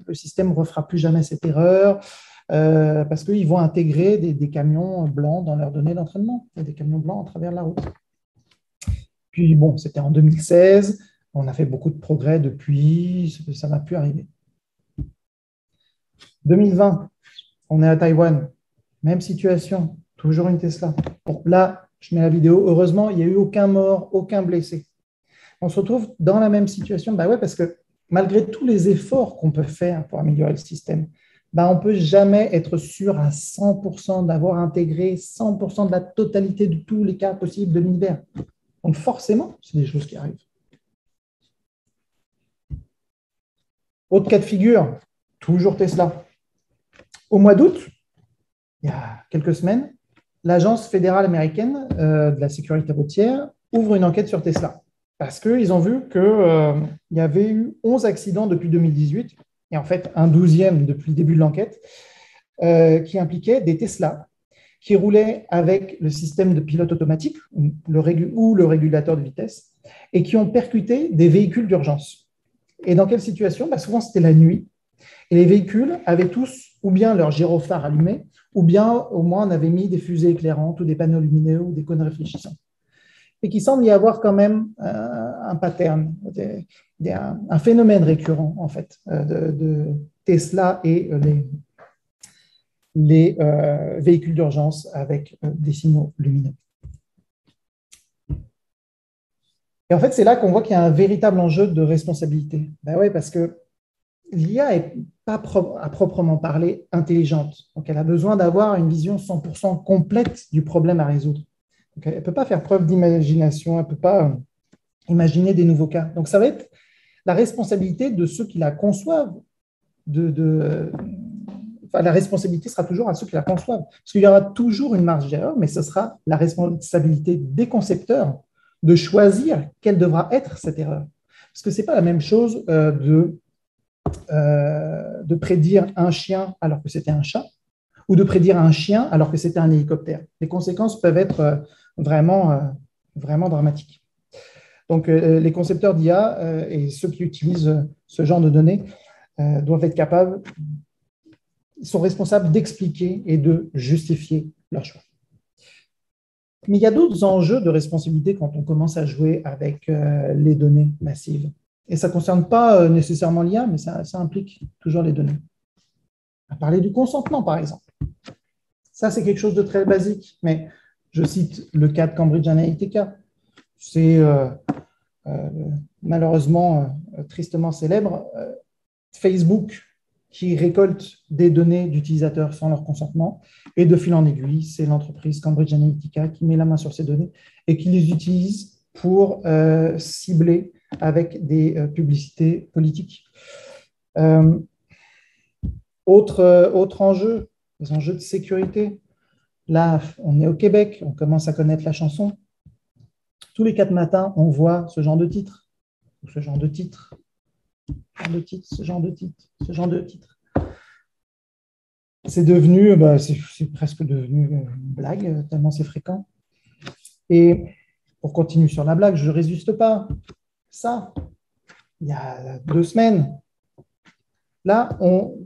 le système ne refera plus jamais cette erreur euh, parce qu'ils vont intégrer des, des camions blancs dans leurs données d'entraînement, des camions blancs à travers la route. Puis, bon, c'était en deux mille seize, on a fait beaucoup de progrès depuis, ça n'a plus arrivé. deux mille vingt, on est à Taïwan, même situation, toujours une Tesla. Bon, là, je mets la vidéo, heureusement, il n'y a eu aucun mort, aucun blessé. On se retrouve dans la même situation, bah ouais, parce que malgré tous les efforts qu'on peut faire pour améliorer le système, bah on ne peut jamais être sûr à cent pour cent d'avoir intégré cent pour cent de la totalité de tous les cas possibles de l'univers. Donc forcément, c'est des choses qui arrivent. Autre cas de figure, toujours Tesla. Au mois d'août, il y a quelques semaines, l'Agence fédérale américaine de la sécurité routière ouvre une enquête sur Tesla. Parce qu'ils ont vu qu'il euh, y avait eu onze accidents depuis deux mille dix-huit, et en fait un douzième depuis le début de l'enquête, euh, qui impliquaient des Tesla qui roulaient avec le système de pilote automatique ou le, régul ou le régulateur de vitesse, et qui ont percuté des véhicules d'urgence. Et dans quelle situation? Bah, souvent, c'était la nuit. Et les véhicules avaient tous ou bien leur gyrophare allumé, ou bien au moins on avait mis des fusées éclairantes ou des panneaux lumineux ou des cônes réfléchissants. Et qui semble y avoir quand même un pattern, un phénomène récurrent, en fait, de, de Tesla et les, les véhicules d'urgence avec des signaux lumineux. Et en fait, c'est là qu'on voit qu'il y a un véritable enjeu de responsabilité. Ben oui, parce que l'I A n'est pas à proprement parler intelligente. Donc, elle a besoin d'avoir une vision cent pour cent complète du problème à résoudre. Donc, elle ne peut pas faire preuve d'imagination, elle ne peut pas imaginer des nouveaux cas. Donc, ça va être la responsabilité de ceux qui la conçoivent. De, de, enfin, la responsabilité sera toujours à ceux qui la conçoivent. Parce qu'il y aura toujours une marge d'erreur, mais ce sera la responsabilité des concepteurs de choisir quelle devra être cette erreur. Parce que ce n'est pas la même chose euh, de, euh, de prédire un chien alors que c'était un chat, ou de prédire un chien alors que c'était un hélicoptère. Les conséquences peuvent être vraiment, vraiment dramatiques. Donc, les concepteurs d'I A et ceux qui utilisent ce genre de données doivent être capables, sont responsables d'expliquer et de justifier leurs choix. Mais il y a d'autres enjeux de responsabilité quand on commence à jouer avec les données massives. Et ça ne concerne pas nécessairement l'I A, mais ça, ça implique toujours les données. On va parler du consentement, par exemple. Ça, c'est quelque chose de très basique, mais je cite le cas de Cambridge Analytica. C'est euh, euh, malheureusement, euh, tristement célèbre, euh, Facebook qui récolte des données d'utilisateurs sans leur consentement, et de fil en aiguille, c'est l'entreprise Cambridge Analytica qui met la main sur ces données et qui les utilise pour euh, cibler avec des euh, publicités politiques. Euh, Autre, euh, autre enjeu, les enjeux de sécurité. Là, on est au Québec, on commence à connaître la chanson. Tous les quatre matins, on voit ce genre de titre, ou ce genre de titre, ce genre de titre, ce genre de titre, ce genre de titre. C'est devenu, bah, c'est presque devenu une blague, tellement c'est fréquent. Et pour continuer sur la blague, je ne résiste pas. Ça, il y a deux semaines, là,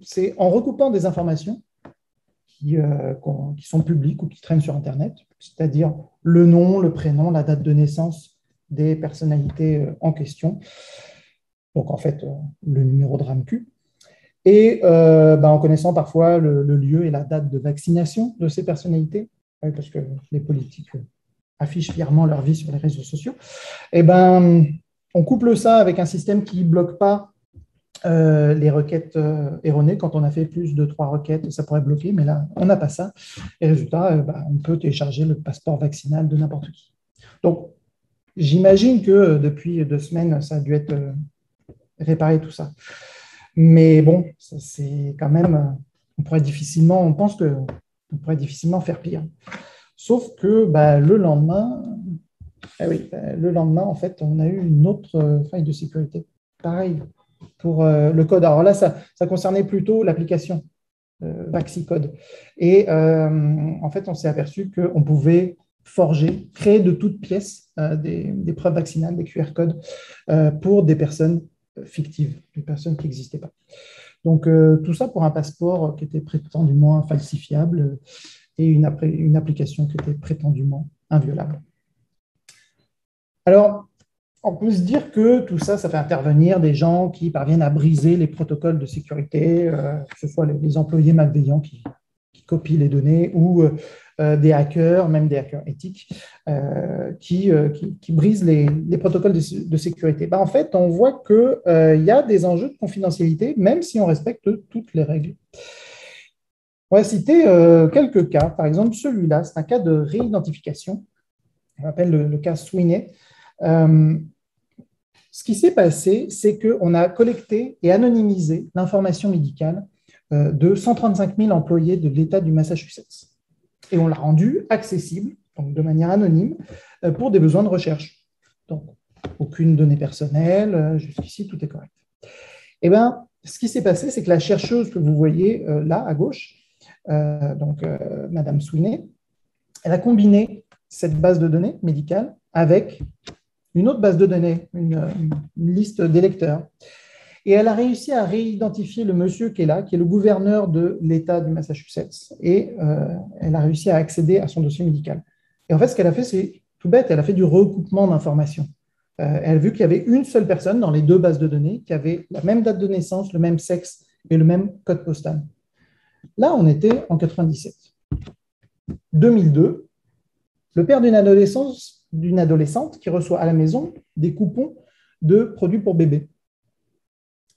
c'est en recoupant des informations qui, euh, qui sont publiques ou qui traînent sur Internet, c'est-à-dire le nom, le prénom, la date de naissance des personnalités en question, donc en fait le numéro de R A M Q, et euh, bah, en connaissant parfois le, le lieu et la date de vaccination de ces personnalités, parce que les politiques affichent fièrement leur vie sur les réseaux sociaux, et ben, on couple ça avec un système qui ne bloque pas Euh, les requêtes euh, erronées. Quand on a fait plus de trois requêtes, ça pourrait bloquer, mais là, on n'a pas ça. Et résultat, euh, bah, on peut télécharger le passeport vaccinal de n'importe qui. Donc, j'imagine que euh, depuis deux semaines, ça a dû être euh, réparé tout ça. Mais bon, c'est quand même, euh, on pourrait difficilement, on pense qu'on pourrait difficilement faire pire. Sauf que bah, le lendemain, Ah oui, le lendemain, en fait, on a eu une autre faille de sécurité. Pareil pour le code. Alors là, ça, ça concernait plutôt l'application VaxiCode. Et euh, en fait, on s'est aperçu qu'on pouvait forger, créer de toutes pièces euh, des, des preuves vaccinales, des Q R codes euh, pour des personnes fictives, des personnes qui n'existaient pas. Donc, euh, tout ça pour un passeport qui était prétendument falsifiable euh, et une, une application qui était prétendument inviolable. Alors, on peut se dire que tout ça, ça fait intervenir des gens qui parviennent à briser les protocoles de sécurité, euh, que ce soit les, les employés malveillants qui, qui copient les données ou euh, des hackers, même des hackers éthiques, euh, qui, euh, qui, qui brisent les, les protocoles de, de sécurité. Ben, en fait, on voit qu'il euh, y a des enjeux de confidentialité, même si on respecte toutes les règles. On va citer euh, quelques cas. Par exemple, celui-là, c'est un cas de réidentification. On appelle le, le cas Sweeney. Euh, ce qui s'est passé, c'est qu'on a collecté et anonymisé l'information médicale euh, de cent trente-cinq mille employés de l'État du Massachusetts. Et on l'a rendu accessible, donc de manière anonyme, pour des besoins de recherche. Donc, aucune donnée personnelle, jusqu'ici, tout est correct. Eh bien, ce qui s'est passé, c'est que la chercheuse que vous voyez euh, là, à gauche, euh, donc euh, Madame Sweeney, elle a combiné cette base de données médicale avec une autre base de données, une, une liste d'électeurs. Et elle a réussi à réidentifier le monsieur qui est là, qui est le gouverneur de l'État du Massachusetts. Et euh, elle a réussi à accéder à son dossier médical. Et en fait, ce qu'elle a fait, c'est tout bête, elle a fait du recoupement d'informations. Euh, elle a vu qu'il y avait une seule personne dans les deux bases de données qui avait la même date de naissance, le même sexe et le même code postal. Là, on était en quatre-vingt-dix-sept. deux mille deux, le père d'une adolescente, d'une adolescente qui reçoit à la maison des coupons de produits pour bébés.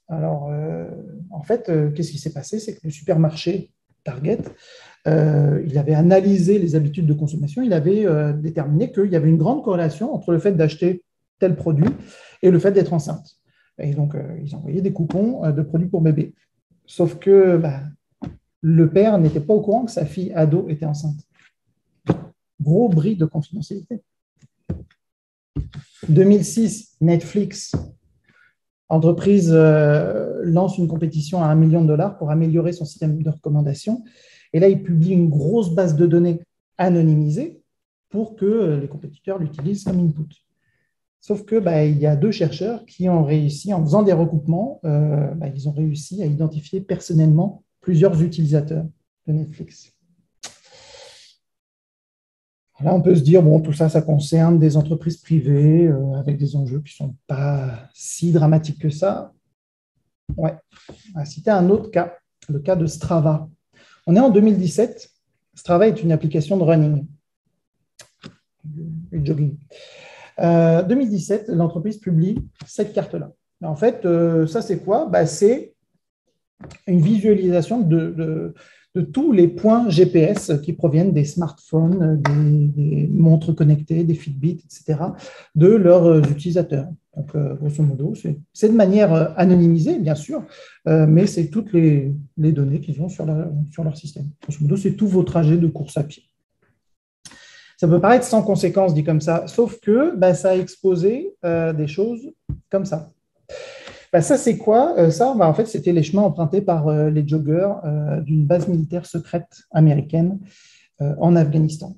Alors, euh, en fait, euh, qu'est-ce qui s'est passé? C'est que le supermarché Target, euh, il avait analysé les habitudes de consommation, il avait euh, déterminé qu'il y avait une grande corrélation entre le fait d'acheter tel produit et le fait d'être enceinte. Et donc, euh, ils envoyaient des coupons euh, de produits pour bébés. Sauf que bah, le père n'était pas au courant que sa fille ado était enceinte. Gros bris de confidentialité. deux mille six, Netflix. L'entreprise lance une compétition à un million de dollars pour améliorer son système de recommandation. Et là, il publie une grosse base de données anonymisée pour que les compétiteurs l'utilisent comme input. Sauf que, bah, il y a deux chercheurs qui ont réussi, en faisant des recoupements, euh, bah, ils ont réussi à identifier personnellement plusieurs utilisateurs de Netflix. Là, on peut se dire, bon, tout ça, ça concerne des entreprises privées euh, avec des enjeux qui ne sont pas si dramatiques que ça. Ouais. On va citer un autre cas, le cas de Strava. On est en deux mille dix-sept. Strava est une application de running, de jogging. Euh, deux mille dix-sept, l'entreprise publie cette carte-là. En fait, euh, ça, c'est quoi? Bah, c'est une visualisation de... de de tous les points G P S qui proviennent des smartphones, des, des montres connectées, des Fitbit, et cetera, de leurs utilisateurs. Donc, grosso modo, c'est de manière anonymisée, bien sûr, euh, mais c'est toutes les, les données qu'ils ont sur, la, sur leur système. Grosso modo, c'est tous vos trajets de course à pied. Ça peut paraître sans conséquence, dit comme ça, sauf que bah, ça a exposé euh, des choses comme ça. Ben ça, c'est quoi ça? Ben en fait, c'était les chemins empruntés par les joggers d'une base militaire secrète américaine en Afghanistan.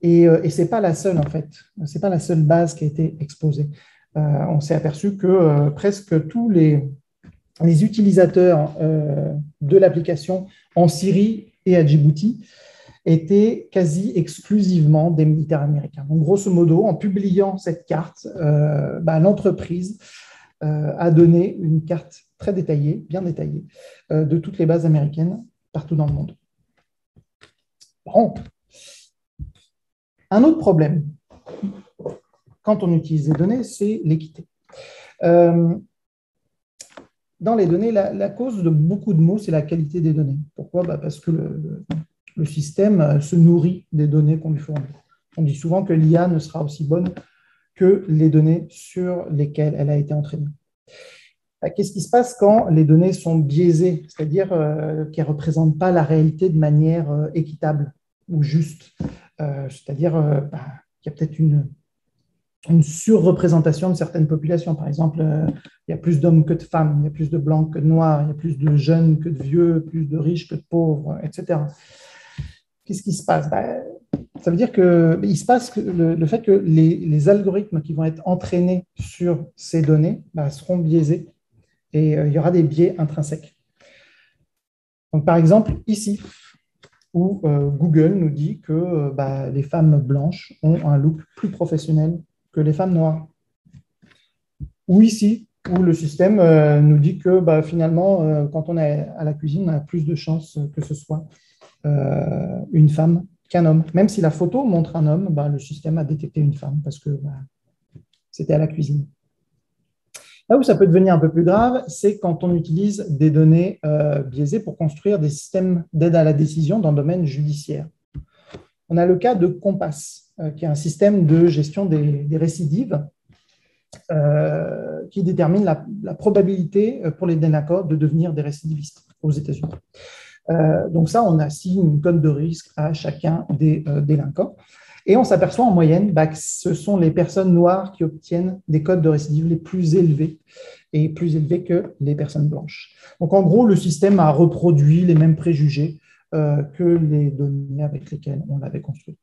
Et, et ce n'est pas la seule, en fait. Ce n'est pas la seule base qui a été exposée. Euh, on s'est aperçu que euh, presque tous les, les utilisateurs euh, de l'application en Syrie et à Djibouti étaient quasi exclusivement des militaires américains. Donc, grosso modo, en publiant cette carte, euh, ben, l'entreprise a donné une carte très détaillée, bien détaillée, de toutes les bases américaines partout dans le monde. Bon. Un autre problème, quand on utilise les données, c'est l'équité. Dans les données, la, la cause de beaucoup de maux, c'est la qualité des données. Pourquoi? Bah parce que le, le système se nourrit des données qu'on lui fournit. On dit souvent que l'I A ne sera aussi bonne que les données sur lesquelles elle a été entraînée. Qu'est-ce qui se passe quand les données sont biaisées, c'est-à-dire qu'elles ne représentent pas la réalité de manière équitable ou juste? C'est-à-dire qu'il y a peut-être une, une surreprésentation de certaines populations. Par exemple, euh, il y a plus d'hommes que de femmes, il y a plus de blancs que de noirs, il y a plus de jeunes que de vieux, plus de riches que de pauvres, et cetera. Qu'est-ce qui se passe? Ben, ça veut dire qu'il se passe que le, le fait que les, les algorithmes qui vont être entraînés sur ces données ben, seront biaisés et euh, il y aura des biais intrinsèques. Donc, par exemple, ici, où euh, Google nous dit que euh, bah, les femmes blanches ont un look plus professionnel que les femmes noires. Ou ici, où le système euh, nous dit que bah, finalement, euh, quand on est à la cuisine, on a plus de chances que ce soit euh, une femme qu'un homme. Même si la photo montre un homme, bah, le système a détecté une femme parce que bah, c'était à la cuisine. Là où ça peut devenir un peu plus grave, c'est quand on utilise des données euh, biaisées pour construire des systèmes d'aide à la décision dans le domaine judiciaire. On a le cas de COMPAS, euh, qui est un système de gestion des, des récidives euh, qui détermine la, la probabilité pour les délinquants de devenir des récidivistes aux États-Unis. Euh, donc ça, on assigne une cote de risque à chacun des euh, délinquants. Et on s'aperçoit en moyenne bah, que ce sont les personnes noires qui obtiennent des codes de récidive les plus élevés et plus élevés que les personnes blanches. Donc, en gros, le système a reproduit les mêmes préjugés euh, que les données avec lesquelles on l'avait construit.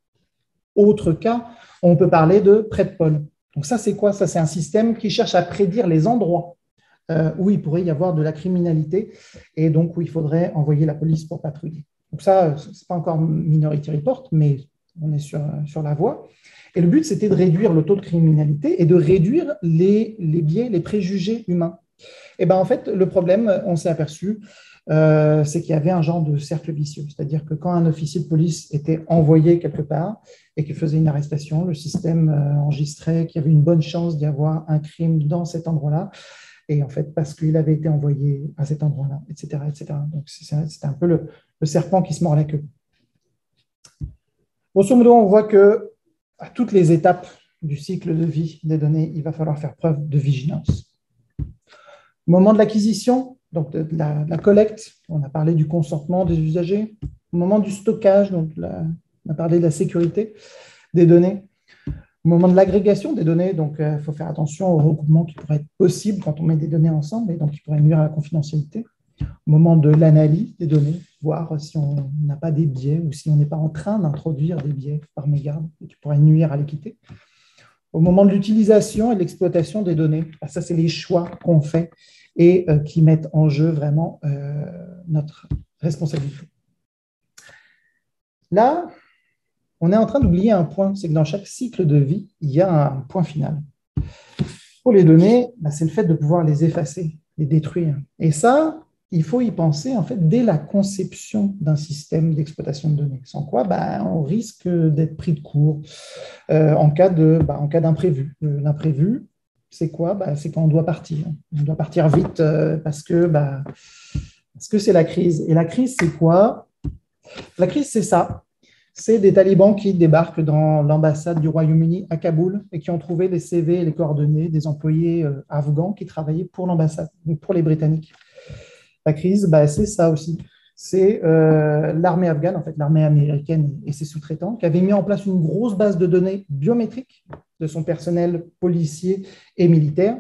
Autre cas, on peut parler de Predpol. Donc, ça, c'est quoi? Ça, c'est un système qui cherche à prédire les endroits euh, où il pourrait y avoir de la criminalité et donc où il faudrait envoyer la police pour patrouiller. Donc, ça, ce n'est pas encore Minority Report, mais on est sur, sur la voie. Et le but, c'était de réduire le taux de criminalité et de réduire les, les biais, les préjugés humains. Et bien, en fait, le problème, on s'est aperçu, euh, c'est qu'il y avait un genre de cercle vicieux. C'est-à-dire que quand un officier de police était envoyé quelque part et qu'il faisait une arrestation, le système enregistrait qu'il y avait une bonne chance d'y avoir un crime dans cet endroit-là. Et en fait, parce qu'il avait été envoyé à cet endroit-là, et cetera, et cetera. Donc, c'était un peu le, le serpent qui se mord la queue. Grosso modo, on voit que à toutes les étapes du cycle de vie des données, il va falloir faire preuve de vigilance. Au moment de l'acquisition, donc de la, de la collecte, on a parlé du consentement des usagers. Au moment du stockage, donc la, on a parlé de la sécurité des données. Au moment de l'agrégation des données, donc il euh, faut faire attention aux recoupements qui pourraient être possibles quand on met des données ensemble et donc qui pourraient nuire à la confidentialité. Au moment de l'analyse des données, voir si on n'a pas des biais ou si on n'est pas en train d'introduire des biais par mégarde qui pourraient nuire à l'équité. Au moment de l'utilisation et de l'exploitation des données, ça, c'est les choix qu'on fait et qui mettent en jeu vraiment notre responsabilité. Là, on est en train d'oublier un point, c'est que dans chaque cycle de vie, il y a un point final. Pour les données, c'est le fait de pouvoir les effacer, les détruire. Et ça, il faut y penser en fait dès la conception d'un système d'exploitation de données. Sans quoi, ben, on risque d'être pris de court euh, en cas de, ben, en cas d'imprévu. L'imprévu, c'est quoi? Ben, c'est quand on doit partir. On doit partir vite euh, parce que, ben, parce que c'est la crise. Et la crise, c'est quoi? La crise, c'est ça. C'est des talibans qui débarquent dans l'ambassade du Royaume-Uni à Kaboul et qui ont trouvé les C V et les coordonnées des employés euh, afghans qui travaillaient pour l'ambassade, donc pour les Britanniques. La crise, bah, c'est ça aussi. C'est euh, l'armée afghane, en fait, l'armée américaine et ses sous-traitants qui avaient mis en place une grosse base de données biométriques de son personnel policier et militaire.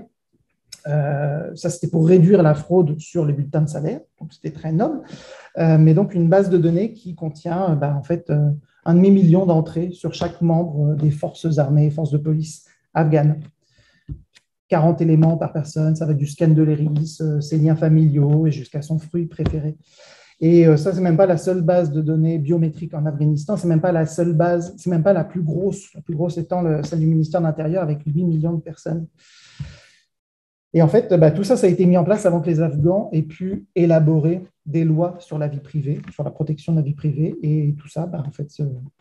Euh, ça, c'était pour réduire la fraude sur les bulletins de salaire. Donc, c'était très noble. Euh, mais donc, une base de données qui contient bah, en fait, euh, un demi-million d'entrées sur chaque membre des forces armées et forces de police afghanes. quarante éléments par personne, ça va du scan de l'iris, ses liens familiaux et jusqu'à son fruit préféré. Et ça, c'est même pas la seule base de données biométriques en Afghanistan, c'est même pas la seule base, c'est même pas la plus grosse, la plus grosse étant le, celle du ministère de l'Intérieur avec huit millions de personnes. Et en fait, bah, tout ça, ça a été mis en place avant que les Afghans aient pu élaborer des lois sur la vie privée, sur la protection de la vie privée, et tout ça, bah, en fait,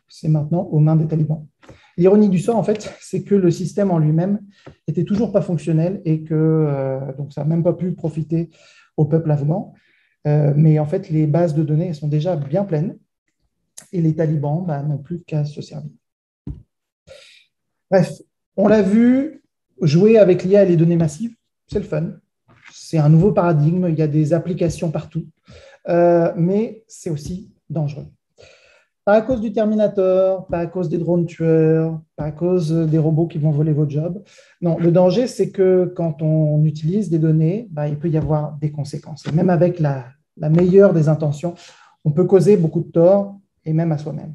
c'est maintenant aux mains des talibans. L'ironie du sort, en fait, c'est que le système en lui-même n'était toujours pas fonctionnel et que euh, donc ça n'a même pas pu profiter au peuple afghan. Euh, mais en fait, les bases de données sont déjà bien pleines et les talibans bah, n'ont plus qu'à se servir. Bref, on l'a vu, jouer avec l'I A et les données massives, c'est le fun. C'est un nouveau paradigme, il y a des applications partout, euh, mais c'est aussi dangereux. Pas à cause du Terminator, pas à cause des drones tueurs, pas à cause des robots qui vont voler vos jobs. Non, le danger, c'est que quand on utilise des données, bah, il peut y avoir des conséquences. Et même avec la, la meilleure des intentions, on peut causer beaucoup de tort, et même à soi-même.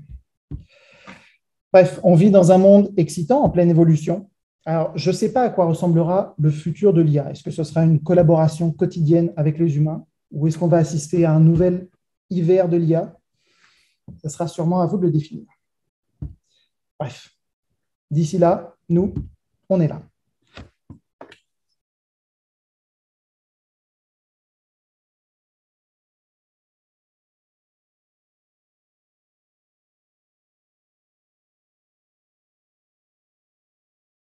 Bref, on vit dans un monde excitant, en pleine évolution. Alors, je ne sais pas à quoi ressemblera le futur de l'I A. Est-ce que ce sera une collaboration quotidienne avec les humains, ou est-ce qu'on va assister à un nouvel hiver de l'I A ? Ce sera sûrement à vous de le définir. Bref, d'ici là, nous, on est là.